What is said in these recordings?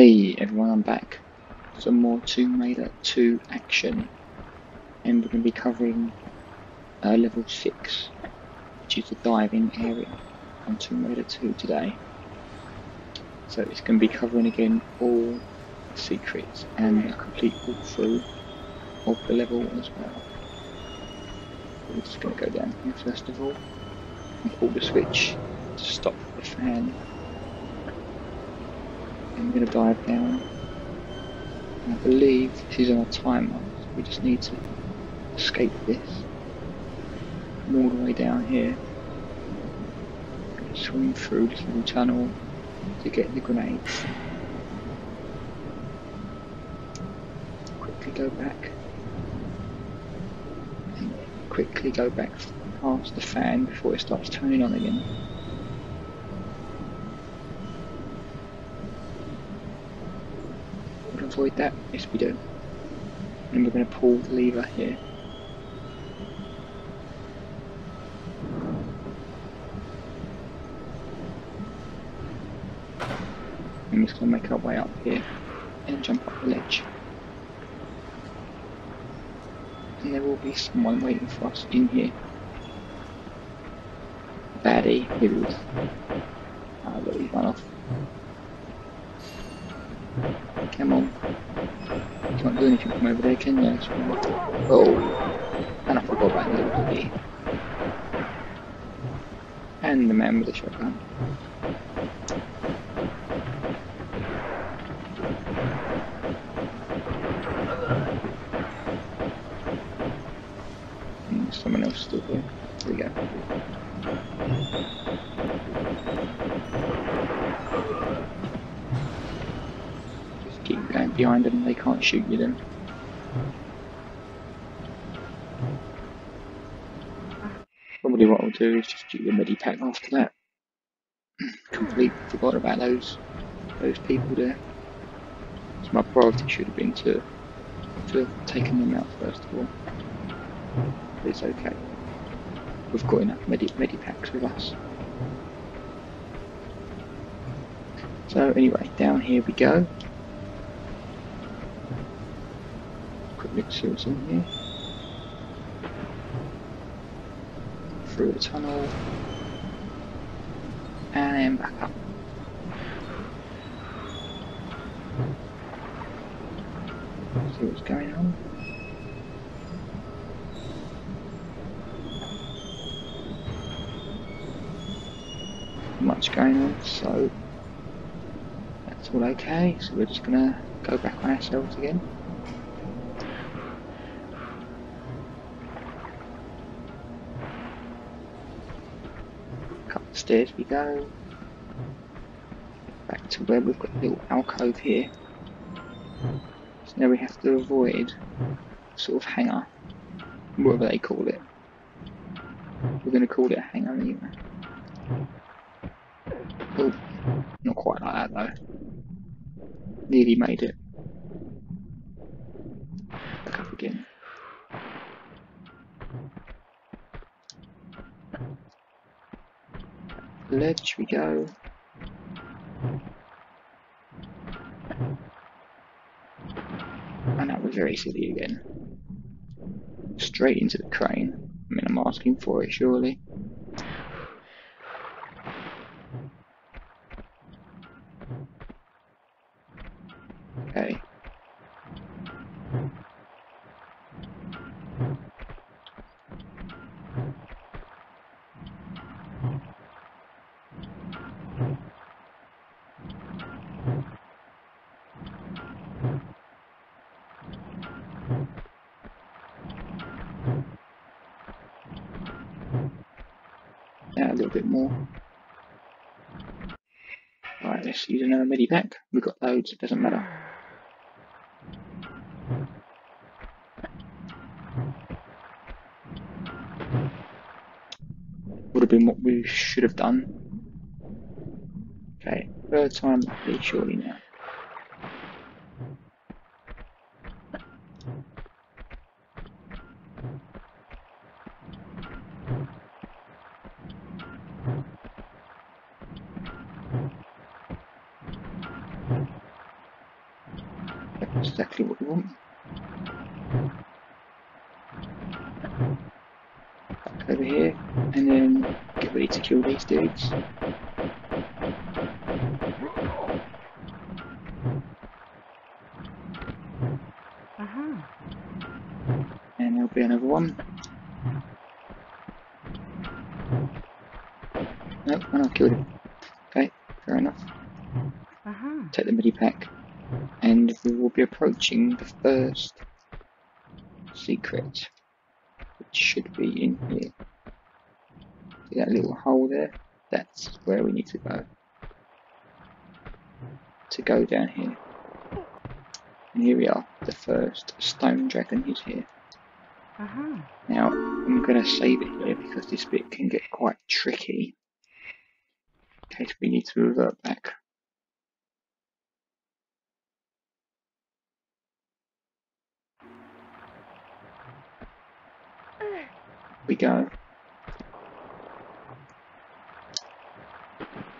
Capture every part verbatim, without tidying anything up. Hey everyone, I'm back. Some more Tomb Raider two action, and we're going to be covering uh, level six, which is the diving area on Tomb Raider two today. So it's going to be covering again all secrets and a complete walkthrough of the level as well. We're just going to go down here first of all and pull the switch to stop the fan. I'm going to dive down, and I believe this is on a timer, so we just need to escape this. I'm all the way down here, swim through this little tunnel to get the grenades. Quickly go back, and quickly go back past the fan before it starts turning on again. Avoid that? Yes, we do. And we're going to pull the lever here. And we're just going to make our way up here and jump up the ledge. And there will be someone waiting for us in here. Baddie, who is. I'll let you run off. Come on. You can't do anything from over there, can you? Oh, and I forgot about the little bit. And the man with the shotgun. And there's someone else still here. There we go. Keep going behind them, they can't shoot you then. Probably what I'll do is just do the medipack after that. Completely forgot about those those people there. So my priority should have been to to have taken them out first of all. But it's okay. We've got enough medi medipacks with us. So anyway, down here we go. See what's in here. Through the tunnel and back up. See what's going on. Much going on, so that's all okay. So we're just gonna go back on ourselves again. Upstairs we go, back to where we've got a little alcove here, so now we have to avoid sort of hangar, whatever they call it. We're going to call it a hangar anyway. Oh, not quite like that though, nearly made it. Back up again. Ledge we go. And that was very silly again. Straight into the crane. I mean, I'm asking for it surely. Okay. A little bit more. Alright, let's use another midi pack. We've got loads, it doesn't matter. Would have been what we should have done. Okay, third time lucky surely now. That's exactly what we want. Back over here, and then get ready to kill these dudes. And there'll be another one. Nope, and I've killed him. Okay, fair enough. Uh-huh. Take the midi pack, and we will be approaching the first secret, which should be in here. See that little hole there? That's where we need to go. To go down here. And here we are, the first stone dragon is here. Uh-huh. Now, I'm going to save it here because this bit can get quite tricky. In case we need to revert back. Here we go.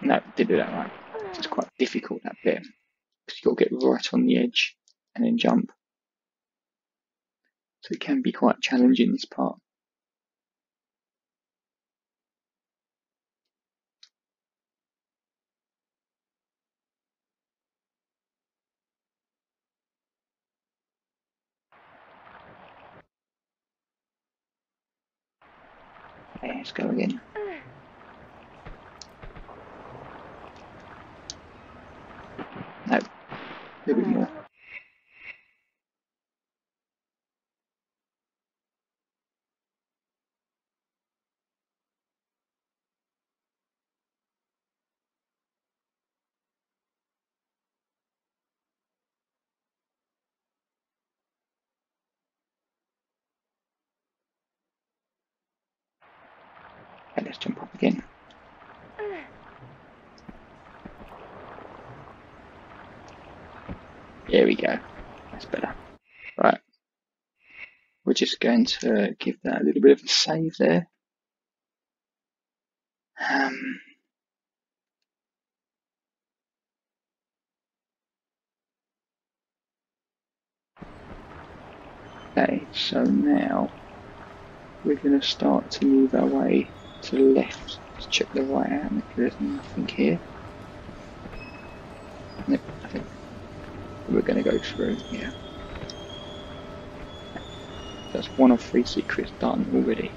No, did do that right. It's quite difficult, that bit. Because you've got to get right on the edge and then jump. So it can be quite challenging, this part. Okay, let's go again. No, a little bit more. Let's jump up again. There we go. That's better. Right. We're just going to give that a little bit of a save there. Um. Okay, so now we're going to start to move our way to the left. Let's check the right out and there's nothing here. Nope, nothing. We're going to go through, yeah. That's one of three secrets done already.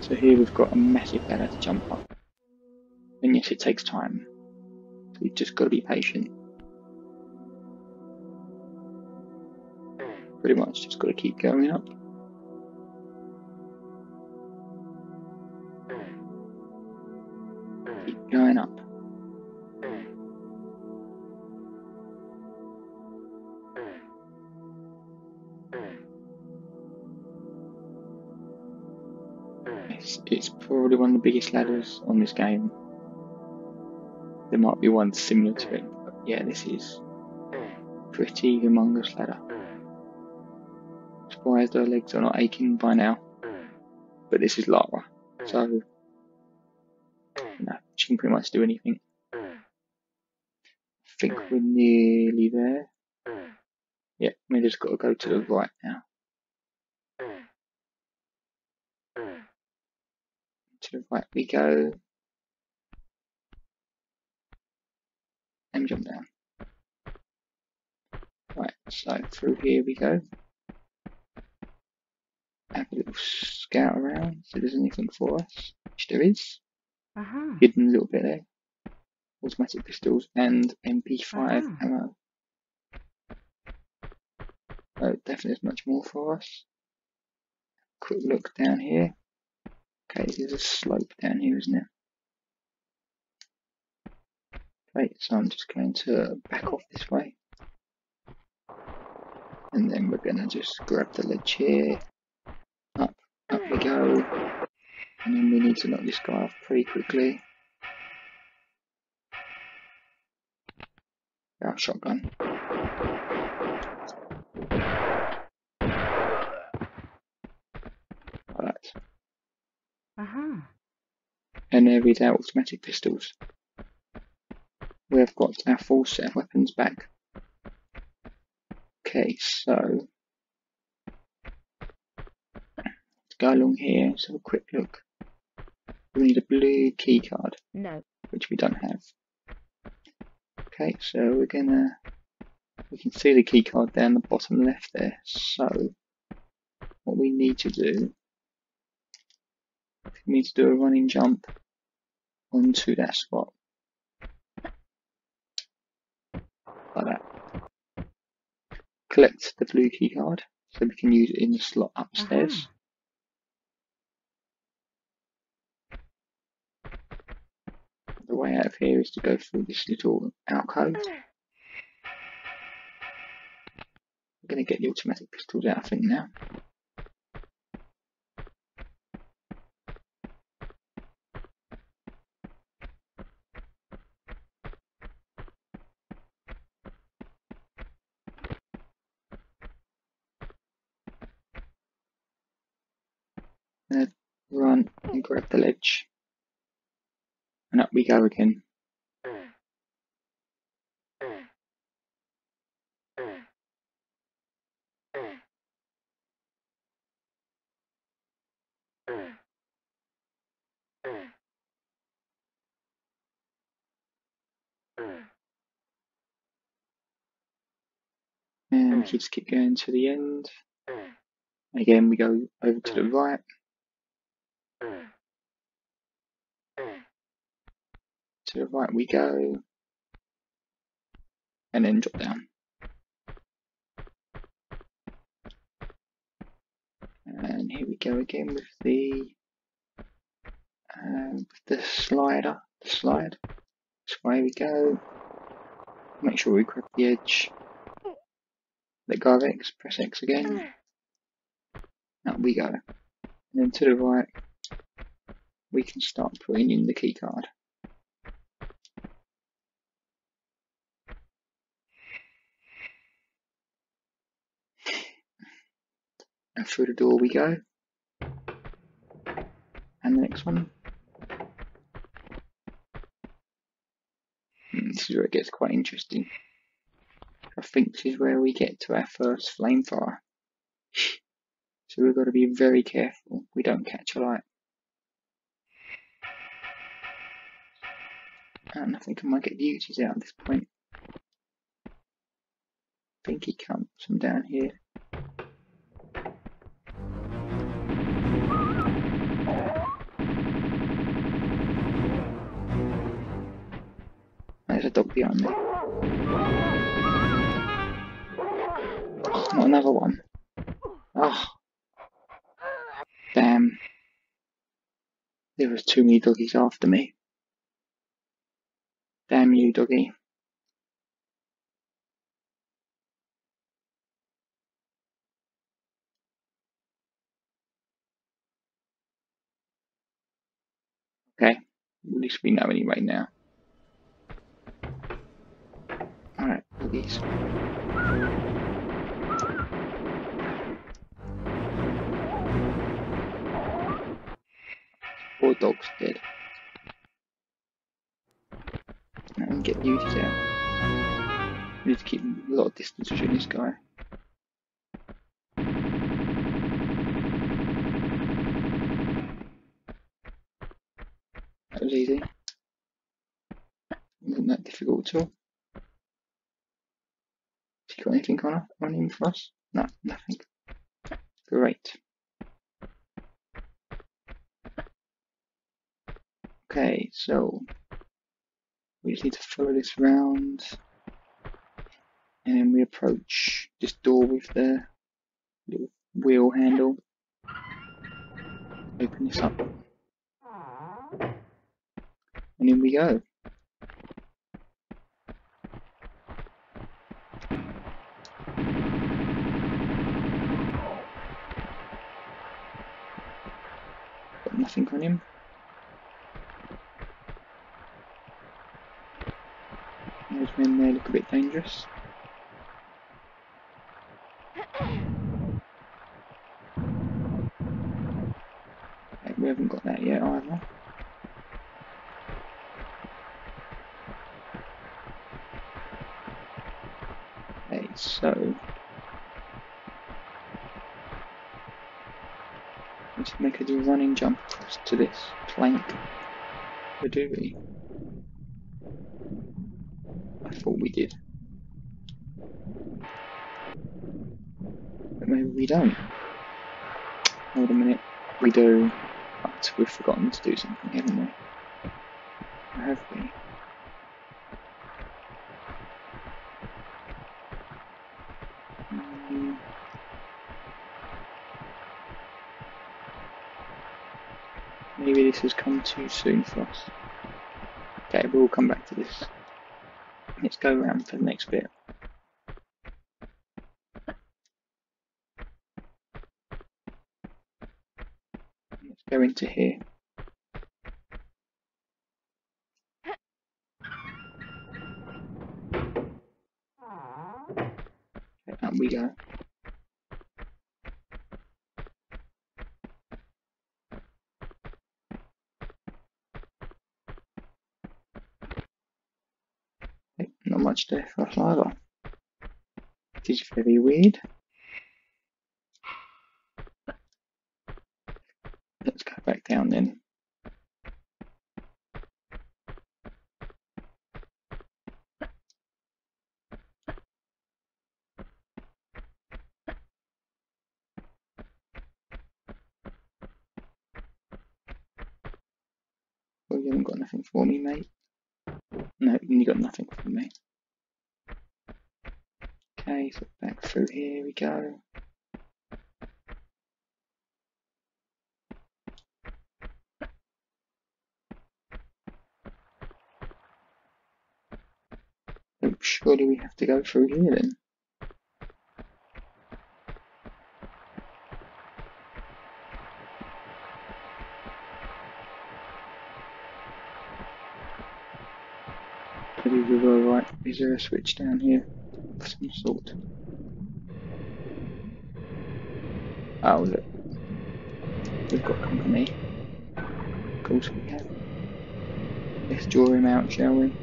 So here we've got a massive ladder to jump up. And yes, it takes time. So you've just got to be patient. Pretty much just got to keep going up. Going up. It's, it's probably one of the biggest ladders on this game. There might be one similar to it, but yeah, this is pretty humongous ladder. Surprised her legs are not aching by now, but this is Lara, so no, she can pretty much do anything. I think we're nearly there. Yeah, we just got to go to the right now. To the right we go. And jump down. Right, so through here we go. Have a little scout around, see if there's anything for us, which there is. Uh-huh. Hidden a little bit there. Automatic pistols and M P five uh-huh. ammo. Oh, definitely there's much more for us. Quick look down here. Okay, there's a slope down here, isn't there? Okay, so I'm just going to back off this way. And then we're going to just grab the ledge here. Up, up we go. And then we need to knock this guy off pretty quickly. Our shotgun. Like that. Uh-huh. And there we are, automatic pistols. we have got our full set of weapons back. Okay, so let's go along here, let's have a quick look. We need a blue key card. No. Which we don't have. Okay, so we're gonna we can see the key card down the bottom left there. So what we need to do we need to do a running jump onto that spot. Like that. Collect the blue key card so we can use it in the slot upstairs. Uh-huh. The way out of here is to go through this little alcove. We're going to get the automatic pistols out, I think, now. Now run and grab the ledge. And up we go again. And we just keep going to the end. Again, we go over to the right. To the right we go, and then drop down. And here we go again with the uh, with the slider. The slide. This way we go. Make sure we grab the edge. Let go of X. Press X again. Up we go. And then to the right, we can start putting in the key card. And through the door we go, and the next one. And this is where it gets quite interesting. I think this is where we get to our first flamethrower. So we've got to be very careful we don't catch a light. And I think I might get the Uzis out at this point. I think he comes from down here. There's a dog behind me. Oh, not another one. Oh. Damn. There was too many doggies after me. Damn you, doggy. Okay. At least we know anyway now. Alright, please. Four dogs dead. And get Uzis out. We need to keep a lot of distance between this guy. That was easy. Wasn't that difficult at all? You got anything on, on him for us? No, nothing. Great. Okay, so we just need to follow this round, and then we approach this door with the little wheel handle. Open this up, and in we go. Nothing on him. Those men there look a bit dangerous. Okay, we haven't got that yet either. so we should make a running jump across to this plank. Or do we? I thought we did. But maybe we don't. Hold a minute, we do. But we've forgotten to do something, haven't we? Or have we? Maybe this has come too soon for us. Okay, we'll come back to this. Let's go around for the next bit. Let's go into here. Okay, and we go. Much there for us either. It is very weird. Let's go back down then. Well, you haven't got nothing for me, mate. No, you got nothing for me. Okay, so back through here we go. So surely we have to go through here then. Maybe we go right. Is there a switch down here? Some sort. Oh look, we've got company. Of course we have. Let's draw him out, shall we?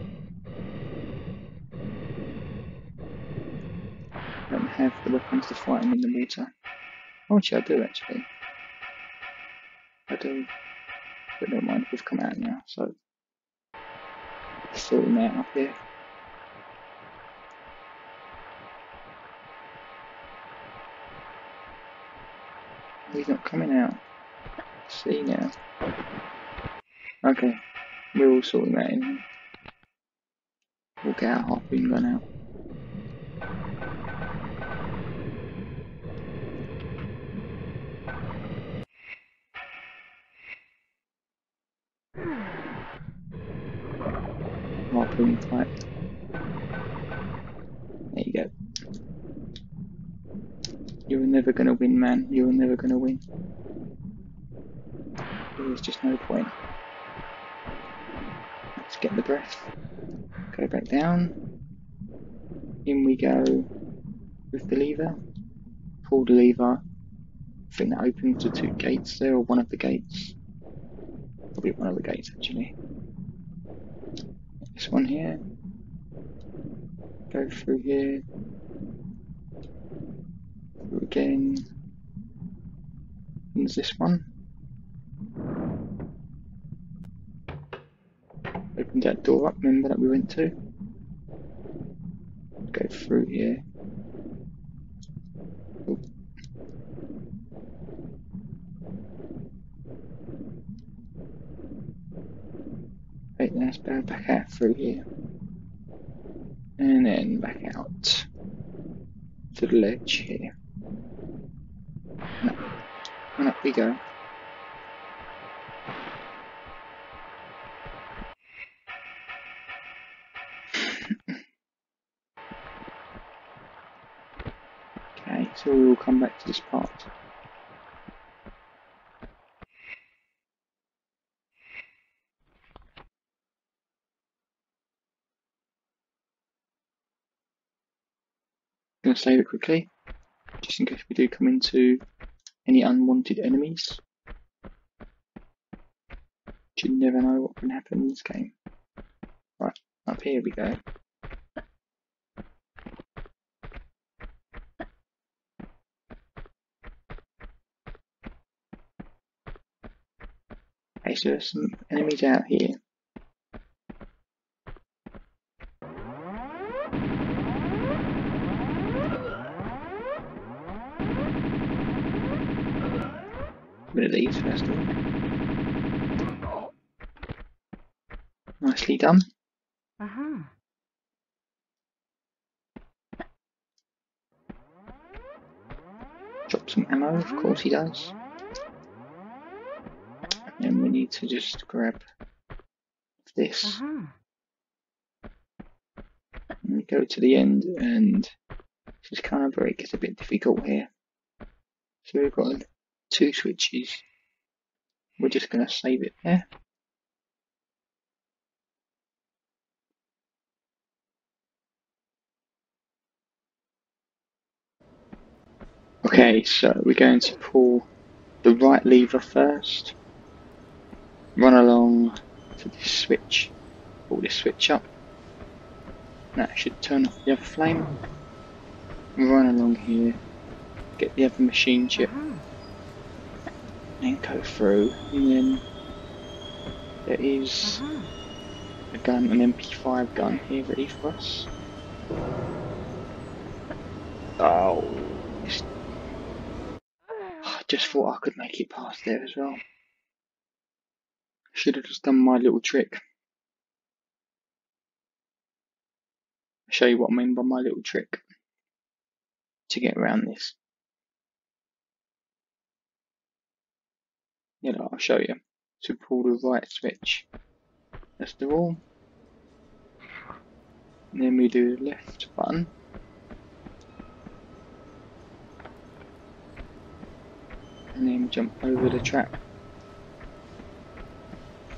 Don't have the weapons to fight him in the water. Oh, actually I do actually. I do. But never mind, we've come out now, so let's sort him out up here. He's not coming out. Let's see now. Okay, we're all sorting that in. We'll get our hopping gun out. Hopping fight. There you go. You're never gonna win, man. You're never gonna win. There's just no point. Let's get the breath. Go back down. In we go with the lever. Pull the lever. I think that opens the two gates there, or one of the gates. Probably one of the gates actually. This one here. Go through here. Again, there's this one. Open that door up, remember that we went to? Go through here. Ooh. Right, now let's go back out through here. And then back out to the ledge here. And up, and up we go. Okay, so we will come back to this part. I'm going to save it quickly, just in case we do come into any unwanted enemies. You never know what can happen in this game. Right, up here we go. because there's some enemies out here. But at these first of all. Nicely done. Uh-huh. Drop some ammo, of course he does. And then we need to just grab this. Uh-huh. And we go to the end, and this is kind of where it gets a bit difficult here. So we've got two switches. We're just going to save it there. Okay, so we're going to pull the right lever first, run along to this switch, pull this switch up, that should turn off the other flame, run along here, get the other machine chip, and go through, and then there is a gun, an M P five gun here ready for us. Oh, it's just thought I could make it past there as well. Should have just done my little trick. I'll show you what I mean by my little trick to get around this. You know, I'll show you. So pull the right switch. That's the wall. And then we do the left button. And then jump over the trap,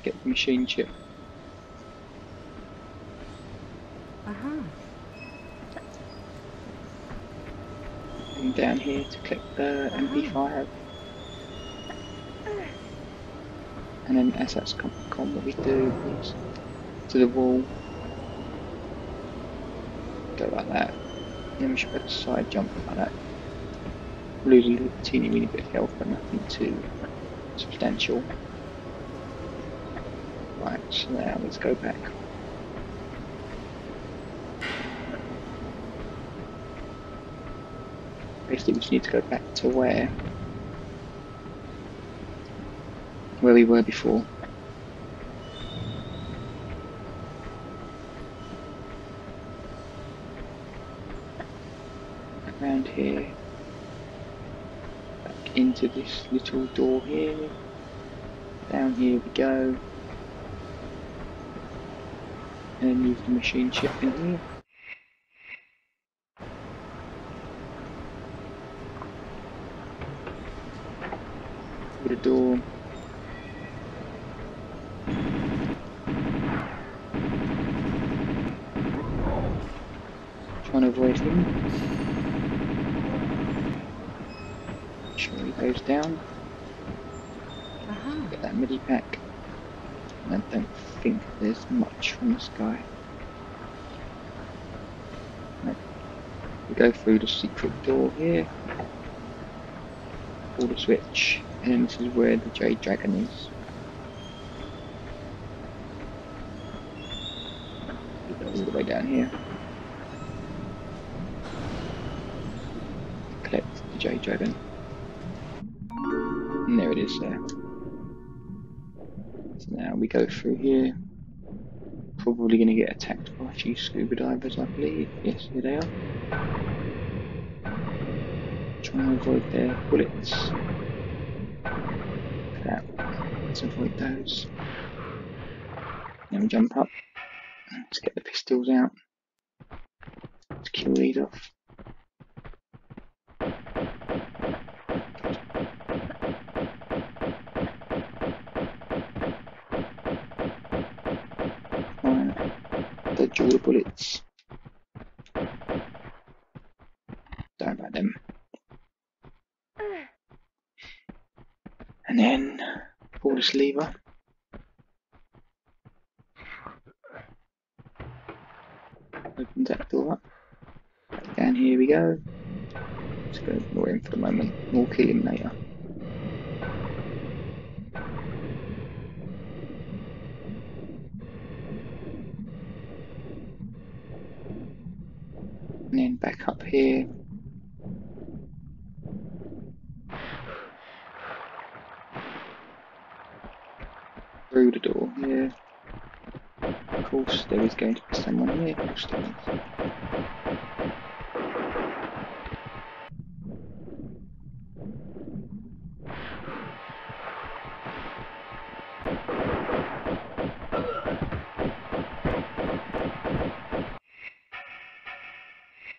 get the machine chip. Uh-huh. And down here to click the uh-huh. M P five. And then as that's come, come what we do is to the wall, go like that, then we should put a side jump like that. Losing a teeny weeny bit of health, but nothing too substantial. Right, so now let's go back. Basically, we just need to go back to where where we were before. Around here. Into this little door here, down here we go, and then use the machine chip in here, through the door, trying to avoid him. Goes down. Uh-huh. Get that midi pack. I don't think there's much from this guy. No. We go through the secret door here. Pull the switch, and this is where the Jade Dragon is. All the way down here. Collect the Jade Dragon. And there it is there. So now we go through here. Probably going to get attacked by a few scuba divers, I believe. Yes, here they are. Trying to avoid their bullets. Look at that. Let's avoid those. Then we jump up. Let's get the pistols out. Let's kill these off. All the bullets. Don't about them. And then pull this lever. Open that door up. Down here we go. Let's go ignore him for the moment. We'll kill him later. happening back up here. Through the door, yeah. Of course there is going to be someone here, of course there is.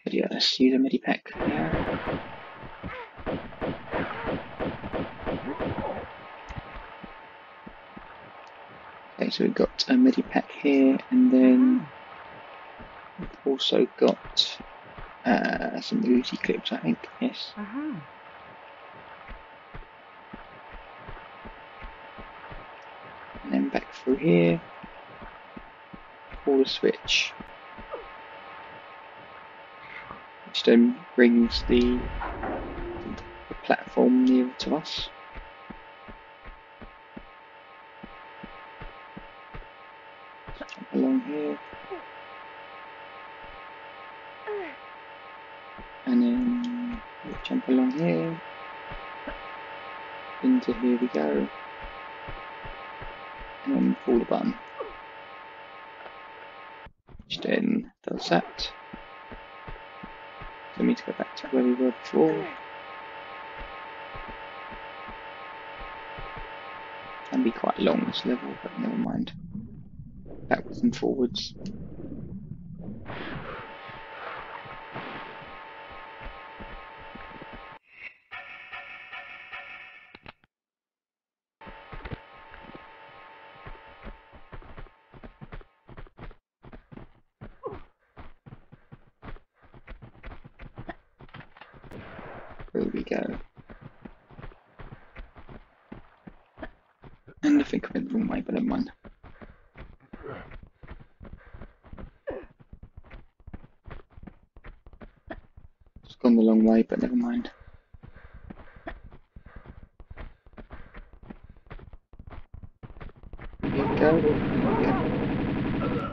But yeah, let's use a medipack now. Okay, so we've got a medipack here, and then we've also got uh, some Uzi clips, I think, yes. Uh-huh. And then back through here, pull the switch, which then brings the, the platform nearer to us. Along here, and then we'll jump along here. Into here we go, and then pull the button, which then does that. So we need to go back to where we were before, can be quite long this level, but never mind. Backwards and forwards. There we go. And I think I went the wrong way, but never mind. Gone the long way, but never mind. Here we go. Here we go.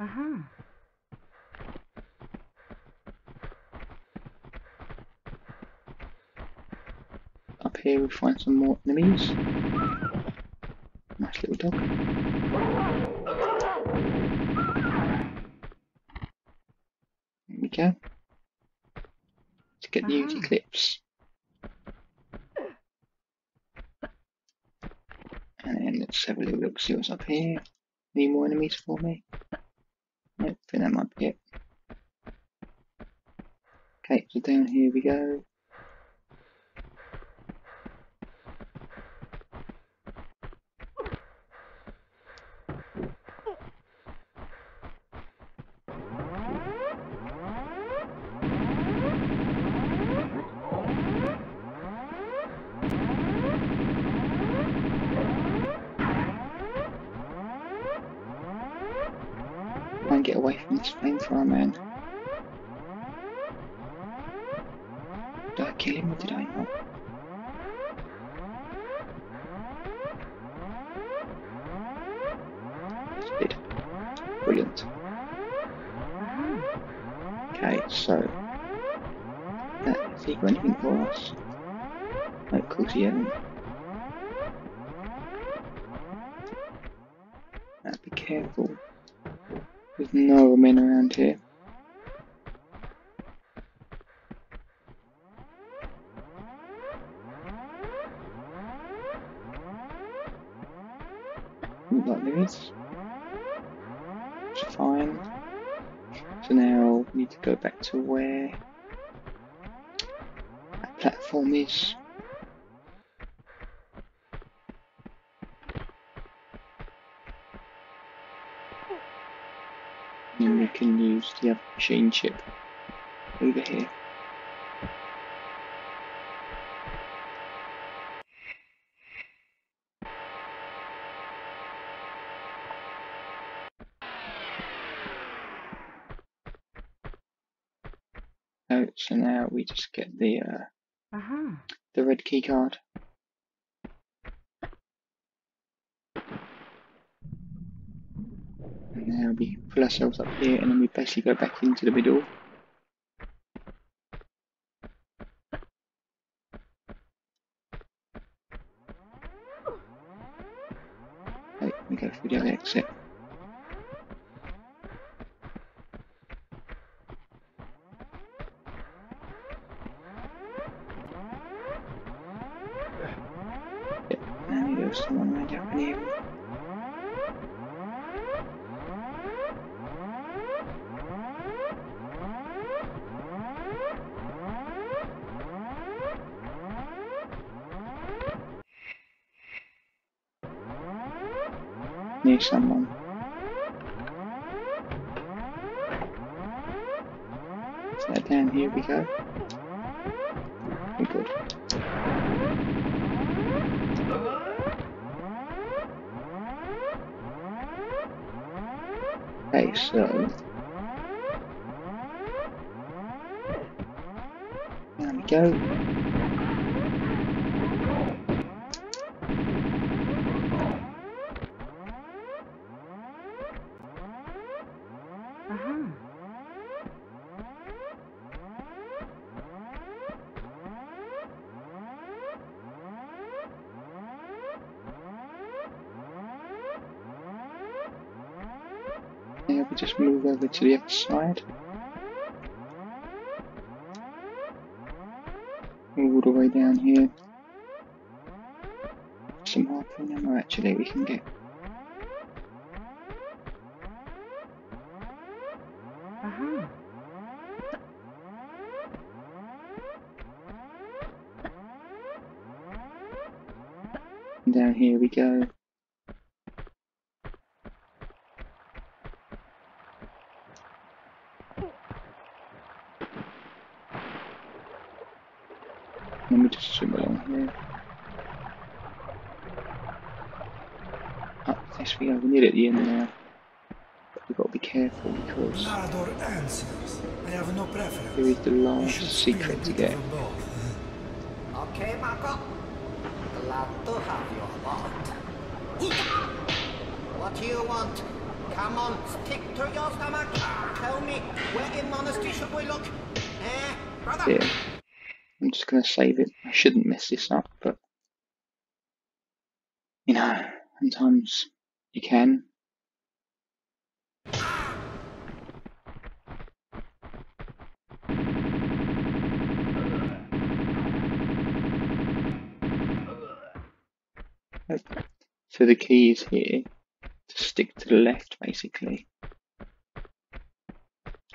Uh-huh. Up here we find some more enemies. Nice little dog. There we go. Let's get the Uzi clips. And then let's have a little look, see what's up here. Any more enemies for me? Nope, I think that might be it. Okay, so down here we go. And get away from this flamethrower man. Did I kill him or did I not? Yes, I did. Brilliant. Okay, so that is he got anything for us? No, of course he hasn't. Now be careful. There's no men around here. Looks like there is. It's fine. So now we need to go back to where that platform is. And we can use the other machine chip over here. Oh, so now we just get the uh, uh-huh. the red key card. And then we pull ourselves up here, and then we basically go back into the middle. Okay, we go through the other exit. Yep, and we go someone lined up in here. Near someone. So down here we go. We're good. Okay, so there we go. Now we just move over to the other side, all the way down here. Some harpoon ammo actually we can get. Uh-huh. And down here we go. Let me just swim along here. Up this we go, we're near at the end now. But we've got to be careful because I have no preference. Here is the last secret to get. Okay, Marco. Glad to have your bot. What do you want? Come on, stick to your stomach. Tell me, where in monastery should we look? Eh, brother? Yeah. I'm just going to save it. I shouldn't mess this up, but you know, sometimes you can. Okay. So the key is here to stick to the left, basically.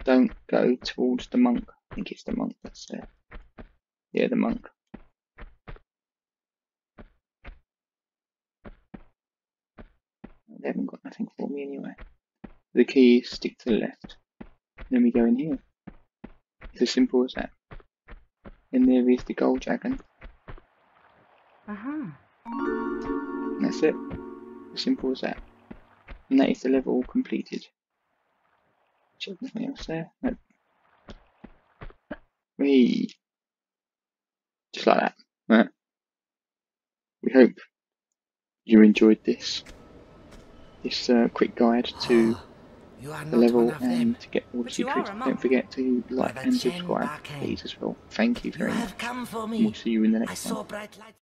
Don't go towards the monk. I think it's the monk that's there. Yeah, the monk. They haven't got nothing for me anyway. The key is stick to the left. Then we go in here. It's as simple as that. And there is the gold dragon. Uh-huh. And that's it. As simple as that. And that is the level all completed. Check nothing else there. Nope. We. Just like that, right? We hope you enjoyed this this uh, quick guide to oh, the level and to get all the secrets. Don't forget to like and subscribe, please, as well. Thank you very much. We'll see you in the next one.